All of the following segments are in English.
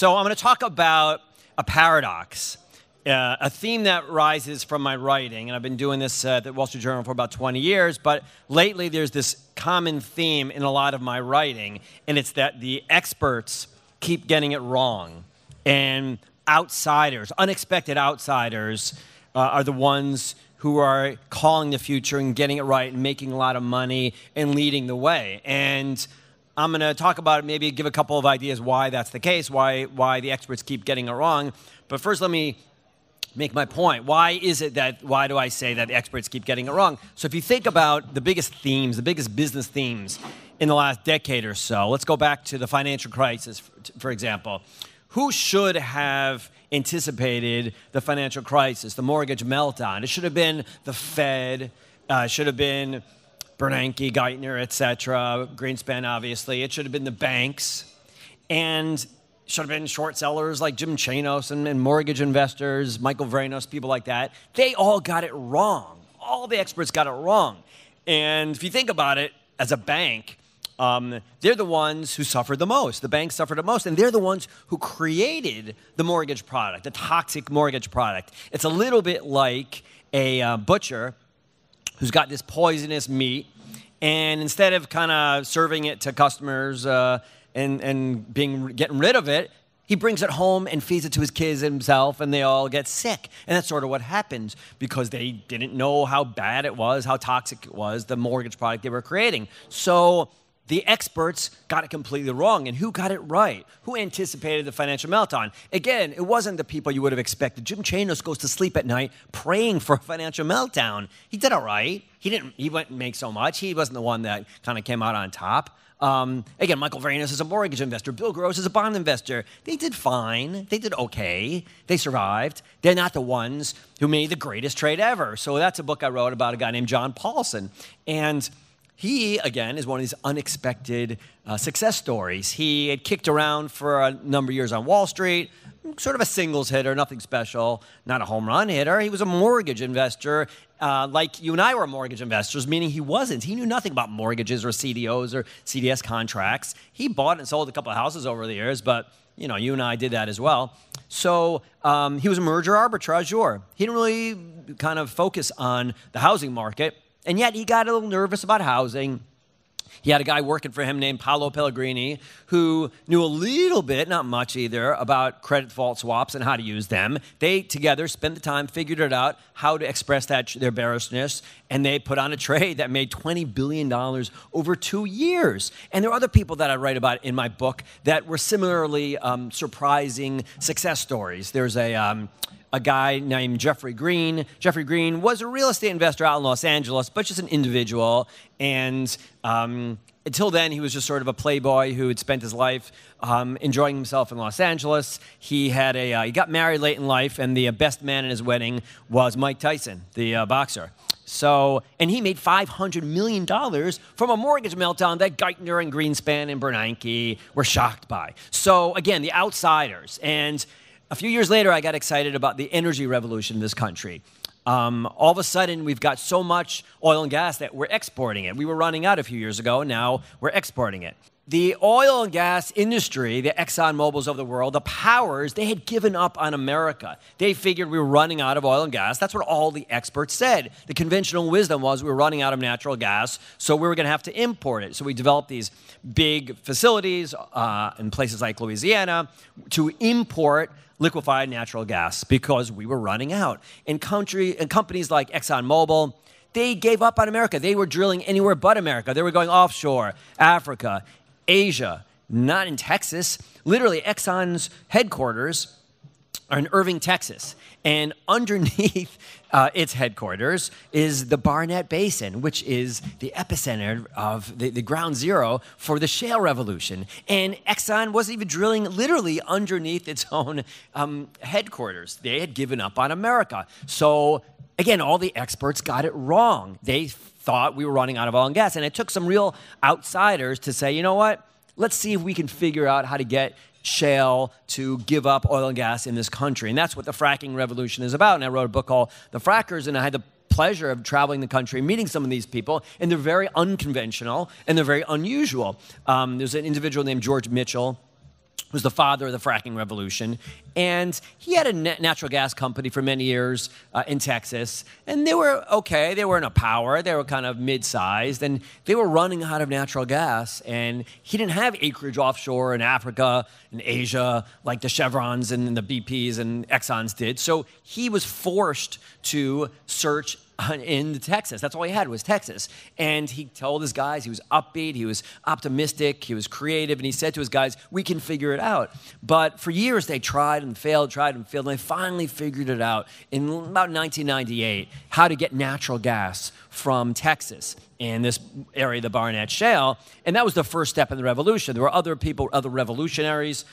So I'm going to talk about a paradox, a theme that rises from my writing. And I've been doing this at the Wall Street Journal for about 20 years. But lately, there's this common theme in a lot of my writing. And it's that the experts keep getting it wrong. And outsiders, unexpected outsiders, are the ones who are calling the future and getting it right and making a lot of money and leading the way. And I'm going to talk about it, maybe give a couple of ideas why that's the case, why the experts keep getting it wrong. But first, let me make my point. Why do I say that the experts keep getting it wrong? So if you think about the biggest themes, the biggest business themes in the last decade or so, let's go back to the financial crisis, for example. Who should have anticipated the financial crisis, the mortgage meltdown? It should have been the Fed, it should have been Bernanke, Geithner, et cetera, Greenspan, obviously. It should have been the banks, and should have been short sellers like Jim Chanos and mortgage investors, Michael Vranos, people like that. They all got it wrong. All the experts got it wrong. And if you think about it, as a bank, they're the ones who suffered the most. The banks suffered the most, and they're the ones who created the mortgage product, the toxic mortgage product. It's a little bit like a butcher who's got this poisonous meat, and instead of kind of serving it to customers and getting rid of it, he brings it home and feeds it to his kids and himself, and they all get sick. And that's sort of what happens because they didn't know how bad it was, how toxic it was, the mortgage product they were creating. So the experts got it completely wrong. And who got it right? Who anticipated the financial meltdown? Again, it wasn't the people you would have expected. Jim Chanos goes to sleep at night praying for a financial meltdown. He did all right. He wouldn't make so much. He wasn't the one that kind of came out on top. Again, Michael Vranos is a mortgage investor. Bill Gross is a bond investor. They did fine. They did okay. They survived. They're not the ones who made the greatest trade ever. So that's a book I wrote about a guy named John Paulson. And he, again, is one of these unexpected success stories. He had kicked around for a number of years on Wall Street, sort of a singles hitter, nothing special, not a home run hitter. He was a mortgage investor, like you and I were mortgage investors, meaning he wasn't. He knew nothing about mortgages or CDOs or CDS contracts. He bought and sold a couple of houses over the years, but you know, you and I did that as well. So he was a merger arbitrageur. He didn't really kind of focus on the housing market. And yet he got a little nervous about housing. He had a guy working for him named Paolo Pellegrini who knew a little bit, not much either, about credit default swaps and how to use them. They together spent the time, figured it out, how to express their bearishness, and they put on a trade that made $20 billion over 2 years. And there are other people that I write about in my book that were similarly surprising success stories. There's a guy named Jeffrey Green. Jeffrey Green was a real estate investor out in Los Angeles, but just an individual. And until then, he was just sort of a playboy who had spent his life enjoying himself in Los Angeles. He had he got married late in life, and the best man at his wedding was Mike Tyson, the boxer. So, and he made $500 million from a mortgage meltdown that Geithner and Greenspan and Bernanke were shocked by. So again, the outsiders. And a few years later, I got excited about the energy revolution in this country. All of a sudden, we've got so much oil and gas that we're exporting it. We were running out a few years ago, and now we're exporting it. The oil and gas industry, the ExxonMobils of the world, the powers, they had given up on America. They figured we were running out of oil and gas. That's what all the experts said. The conventional wisdom was we were running out of natural gas, so we were going to have to import it. So we developed these big facilities in places like Louisiana to import liquefied natural gas because we were running out. And companies like ExxonMobil, they gave up on America. They were drilling anywhere but America. They were going offshore, Africa, Asia, not in Texas. Literally, Exxon's headquarters are in Irving, Texas. And underneath its headquarters is the Barnett Basin, which is the epicenter of the ground zero for the shale revolution. And Exxon wasn't even drilling literally underneath its own headquarters. They had given up on America. So again, all the experts got it wrong. They thought we were running out of oil and gas. And it took some real outsiders to say, you know what? Let's see if we can figure out how to get shale to give up oil and gas in this country. And that's what the fracking revolution is about. And I wrote a book called The Frackers, and I had the pleasure of traveling the country, meeting some of these people, and they're very unconventional, and they're very unusual. There's an individual named George Mitchell was the father of the fracking revolution, and he had a natural gas company for many years in Texas, and they were okay, they weren't a power, they were kind of mid-sized, and they were running out of natural gas, and he didn't have acreage offshore in Africa and Asia like the Chevrons and the BPs and Exxons did, so he was forced to search in Texas. That's all he had was Texas. And he told his guys, he was upbeat, he was optimistic, he was creative, and he said to his guys, we can figure it out. But for years they tried and failed, and they finally figured it out in about 1998, how to get natural gas from Texas in this area, the Barnett Shale. And that was the first step in the revolution. There were other people, other revolutionaries,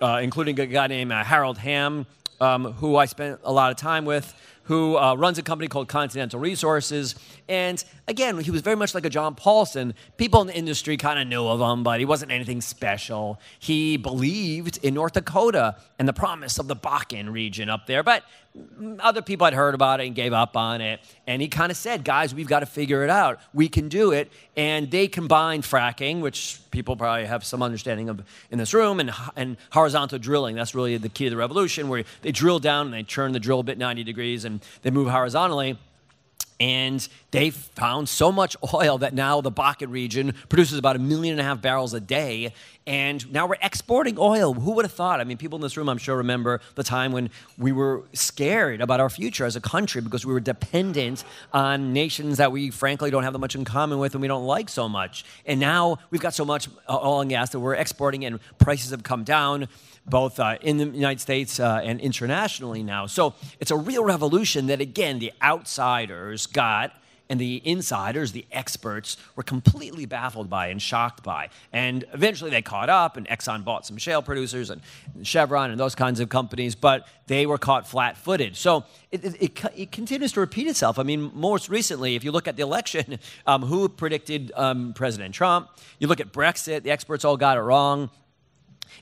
including a guy named Harold Hamm, who I spent a lot of time with, who runs a company called Continental Resources. And again, he was very much like a John Paulson. People in the industry kind of knew of him, but he wasn't anything special. He believed in North Dakota and the promise of the Bakken region up there, but other people had heard about it and gave up on it. And he kind of said, guys, we've got to figure it out. We can do it. And they combined fracking, which people probably have some understanding of in this room, and horizontal drilling. That's really the key to the revolution, where they drill down and they turn the drill bit 90 degrees and they move horizontally. And they found so much oil that now the Bakken region produces about 1.5 million barrels a day. And now we're exporting oil. Who would have thought? I mean, people in this room, I'm sure, remember the time when we were scared about our future as a country because we were dependent on nations that we, frankly, don't have that much in common with and we don't like so much. And now we've got so much oil and gas that we're exporting, and prices have come down, both in the United States and internationally now. So it's a real revolution that, again, the outsiders got, and the insiders, the experts, were completely baffled by and shocked by. And eventually they caught up, and Exxon bought some shale producers, and Chevron, and those kinds of companies, but they were caught flat-footed. So it continues to repeat itself. I mean, most recently, if you look at the election, who predicted President Trump? You look at Brexit, the experts all got it wrong.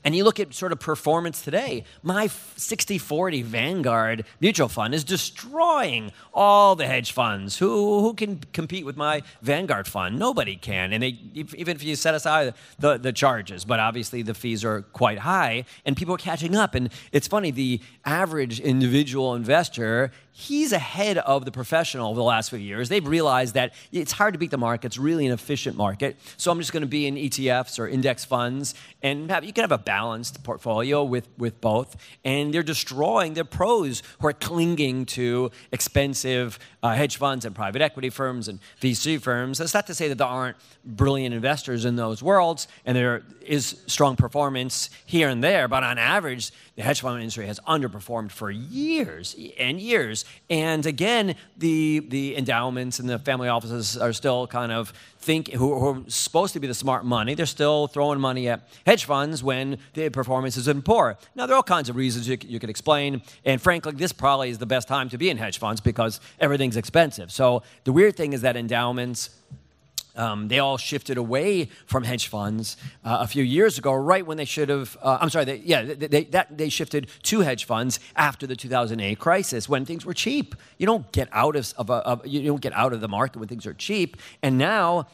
And you look at sort of performance today, my 60-40 Vanguard mutual fund is destroying all the hedge funds. Who can compete with my Vanguard fund? Nobody can. And even if you set aside the charges, but obviously the fees are quite high, and people are catching up. And it's funny, the average individual investor, he's ahead of the professional over the last few years. They've realized that it's hard to beat the market. It's really an efficient market. So I'm just going to be in ETFs or index funds, and you can have a balanced portfolio with both. And they're destroying their pros who are clinging to expensive hedge funds and private equity firms and VC firms. That's not to say that there aren't brilliant investors in those worlds, and there is strong performance here and there, but on average, the hedge fund industry has underperformed for years and years. And again, the endowments and the family offices are still kind of who are supposed to be the smart money. They're still throwing money at hedge funds when the performance has been poor. Now, there are all kinds of reasons you could explain. And frankly, this probably is the best time to be in hedge funds because everything's expensive. So the weird thing is that endowments, they all shifted away from hedge funds a few years ago, right when they should have, they shifted to hedge funds after the 2008 crisis when things were cheap. You don't get out you don't get out of the market when things are cheap. And now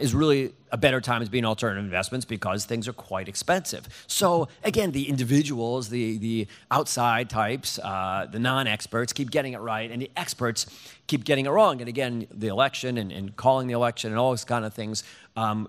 is really a better time as being alternative investments because things are quite expensive. So again, the individuals, the outside types, the non-experts keep getting it right, and the experts keep getting it wrong. And again, the election and calling the election and all those kind of things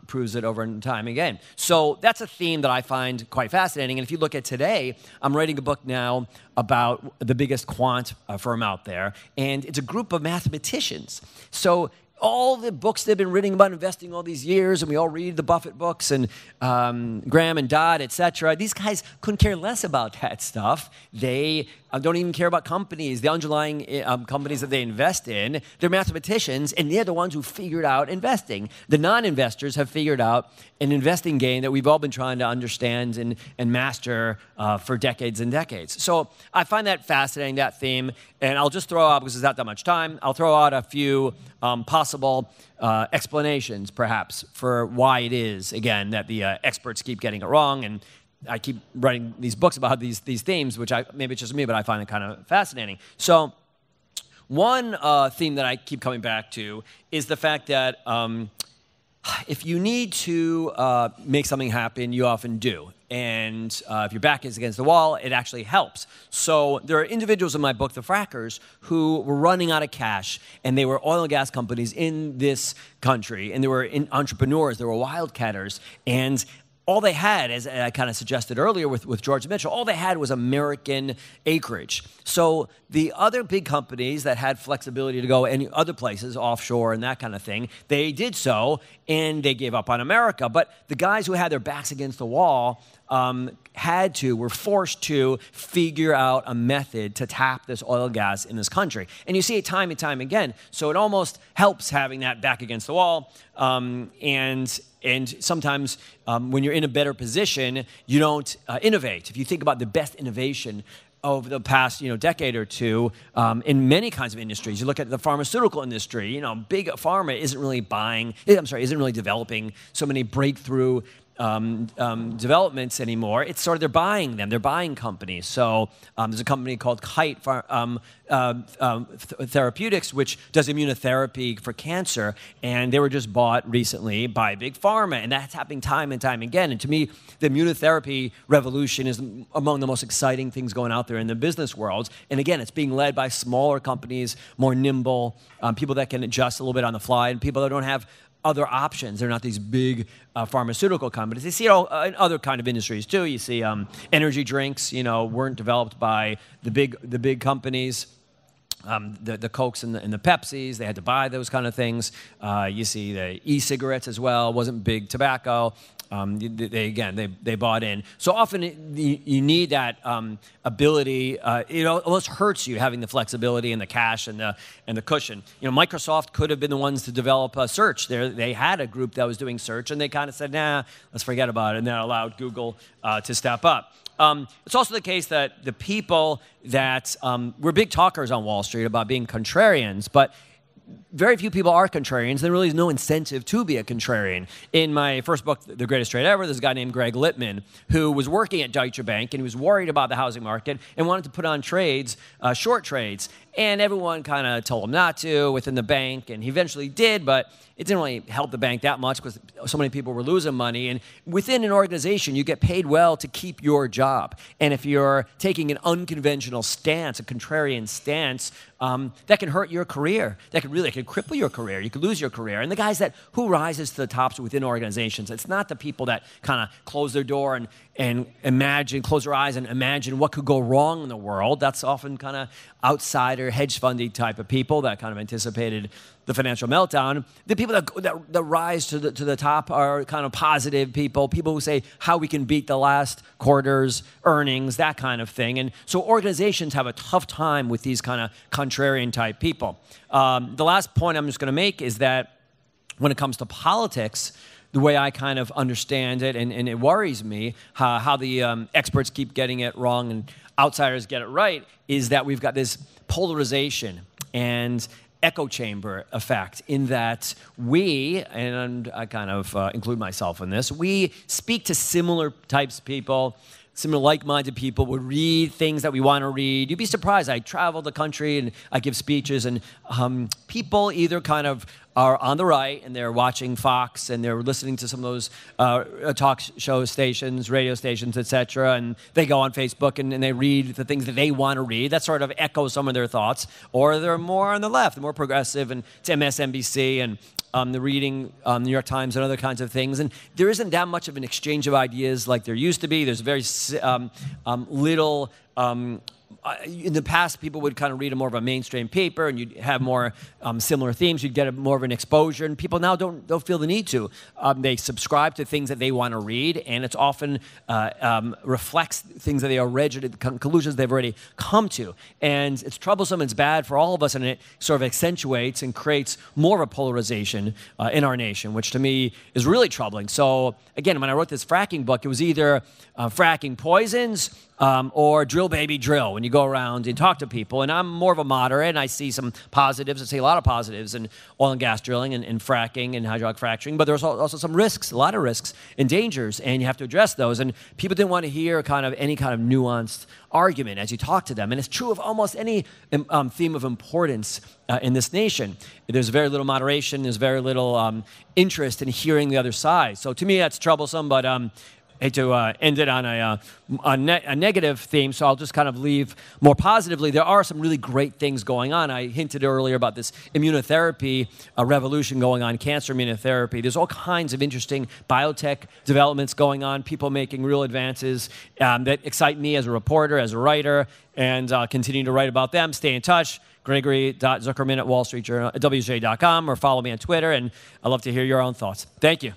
proves it over and time again. So that's a theme that I find quite fascinating. And if you look at today, I'm writing a book now about the biggest quant firm out there, and it's a group of mathematicians. So all the books they've been reading about investing all these years, and we all read the Buffett books and Graham and Dodd, et cetera. These guys couldn't care less about that stuff. They don't even care about companies, the underlying companies that they invest in. They're mathematicians, and they're the ones who figured out investing. The non-investors have figured out an investing game that we've all been trying to understand and master for decades and decades. So I find that fascinating, that theme. And I'll just throw out, because there's not that much time, I'll throw out a few possible explanations, perhaps, for why it is, again, that the experts keep getting it wrong. And I keep writing these books about these themes, which maybe it's just me, but I find it kind of fascinating. So one theme that I keep coming back to is the fact that if you need to make something happen, you often do. And if your back is against the wall, it actually helps. So there are individuals in my book, The Frackers, who were running out of cash, and they were oil and gas companies in this country, and they were entrepreneurs, they were wildcatters, and all they had, as I kind of suggested earlier with George Mitchell, all they had was American acreage. So the other big companies that had flexibility to go any other places, offshore and that kind of thing, they did so, and they gave up on America. But the guys who had their backs against the wall were forced to figure out a method to tap this oil and gas in this country. And you see it time and time again. So it almost helps having that back against the wall. And sometimes when you're in a better position, you don't innovate. If you think about the best innovation over the past decade or two in many kinds of industries, you look at the pharmaceutical industry, big pharma isn't really developing so many breakthrough developments anymore. It's sort of, they're buying companies. So there's a company called Kite Therapeutics, which does immunotherapy for cancer, and they were just bought recently by big pharma, and that's happening time and time again. And to me, the immunotherapy revolution is among the most exciting things going out there in the business world. And again, it's being led by smaller companies, more nimble, people that can adjust a little bit on the fly, and people that don't have other options. They're not these big pharmaceutical companies. You see it in other kind of industries too. You see energy drinks, weren't developed by the big companies. The Cokes and the Pepsis, they had to buy those kind of things. You see the e-cigarettes as well, wasn't big tobacco. They bought in. So often you need that ability. It almost hurts you having the flexibility and the cash and the cushion. Microsoft could have been the ones to develop a search. They had a group that was doing search, and they kind of said, nah, let's forget about it, and that allowed Google to step up. It's also the case that the people that were big talkers on Wall Street about being contrarians, but very few people are contrarians. There really is no incentive to be a contrarian. In my first book, The Greatest Trade Ever, there's a guy named Greg Littman who was working at Deutsche Bank, and he was worried about the housing market and wanted to put on trades, short trades. And everyone kind of told him not to within the bank, and he eventually did, but it didn't really help the bank that much because so many people were losing money. And within an organization, you get paid well to keep your job. And if you're taking an unconventional stance, a contrarian stance, that can hurt your career. That can cripple your career. You could lose your career. And the guys who rises to the tops within organizations, it's not the people that kind of close their door close their eyes and imagine what could go wrong in the world. That's often kind of outsider, hedge fundy type of people that kind of anticipated the financial meltdown. The people that rise to the top are kind of positive people who say how we can beat the last quarter's earnings, that kind of thing. And so organizations have a tough time with these kind of contrarian type people. The last point I'm just going to make is that when it comes to politics, the way I kind of understand it, and it worries me how the experts keep getting it wrong and outsiders get it right, is that we've got this polarization and echo chamber effect in that we, and I kind of include myself in this, we speak to similar types of people, similar like-minded people, would read things that we want to read. You'd be surprised. I travel the country and I give speeches, and people either kind of are on the right and they're watching Fox and they're listening to some of those talk show stations, radio stations, etc., and they go on Facebook and they read the things that they want to read. That sort of echoes some of their thoughts. Or they're more on the left, more progressive, and it's MSNBC and the reading New York Times and other kinds of things. And there isn't that much of an exchange of ideas like there used to be. There's very little... in the past, people would kind of read more of a mainstream paper, and you'd have more similar themes. You'd get more of an exposure, and people now don't feel the need to. They subscribe to things that they want to read, and it's often reflects things that they already, conclusions they've already come to. And it's troublesome, it's bad for all of us, and it sort of accentuates and creates more of a polarization in our nation, which to me is really troubling. So again, when I wrote this fracking book, it was either fracking poisons or drill baby drill. When you go around and talk to people, and I'm more of a moderate, and I see some positives. I see a lot of positives in oil and gas drilling and fracking and hydraulic fracturing, but there's also some risks, a lot of risks and dangers, and you have to address those. And people didn't want to hear kind of any kind of nuanced argument as you talk to them, and it's true of almost any theme of importance in this nation. There's very little moderation. There's very little interest in hearing the other side. So to me, that's troublesome, but hate to end it on a negative theme, so I'll just kind of leave more positively. There are some really great things going on. I hinted earlier about this immunotherapy revolution going on, cancer immunotherapy. There's all kinds of interesting biotech developments going on, people making real advances that excite me as a reporter, as a writer, and continue to write about them. Stay in touch. Gregory.Zuckerman@WallStreetJournal.com, or follow me on Twitter, and I'd love to hear your own thoughts. Thank you.